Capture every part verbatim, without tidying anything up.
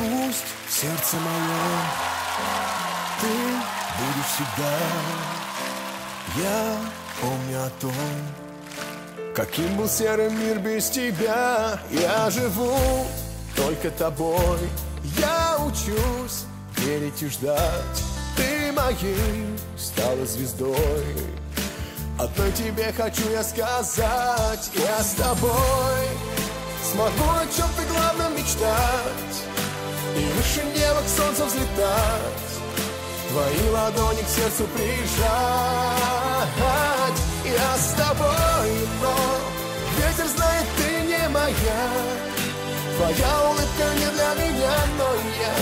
Пусть в сердце моем ты будешь всегда. Я помню о том, каким был серый мир без тебя. Я живу только тобой, я учусь верить и ждать. Ты моей стала звездой, одной тебе хочу я сказать. Я с тобой смогу о чем-то главном мечтать и выше неба к солнцу взлетать, твои ладони к сердцу прижать. Я с тобой, но ветер знает, ты не моя. Твоя улыбка не для меня, но я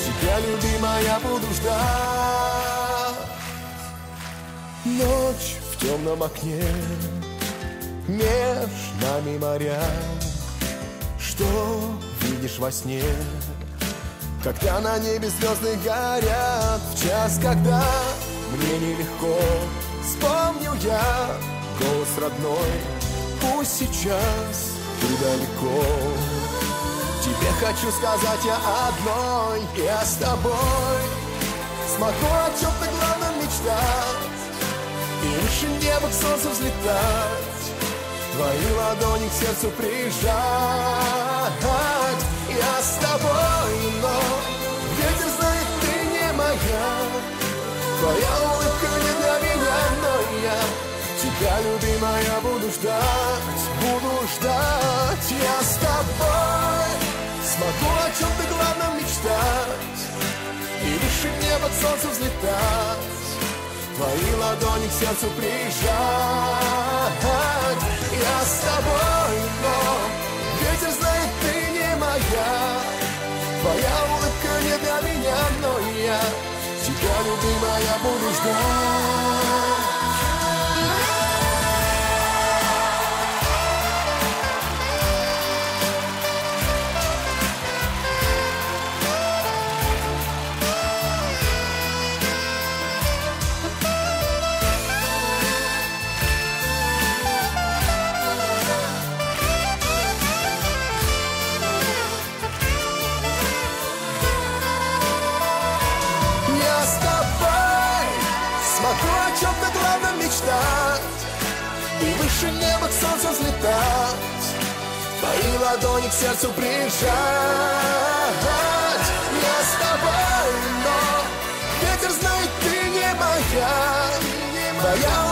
тебя, любимая, буду ждать. Ночь в темном окне, меж нами моря. Что видишь во сне, когда на небе звезды горят? В час, когда мне нелегко, вспомнил я голос родной. Пусть сейчас ты далеко, тебе хочу сказать я одной. Я с тобой смогу о чем-то главном мечтать и выше неба к солнцу взлетать, твои ладони к сердцу прижать. Я с тобой, но ветер знает, ты не моя. Твоя улыбка не для меня, но я тебя, любимая, буду ждать, буду ждать. Я с тобой смогу о чем-то главном мечтать и выше неба к солнцу взлетать, твои ладони к сердцу прижать. Я с тобой, но ветер знает, ты не моя. Твоя улыбка не для меня, но я тебя, любимая, буду ждать. И выше неба к солнцу взлетать, твои ладони к сердцу прижать. Я с тобой, но ветер знает, ты не моя. Твоя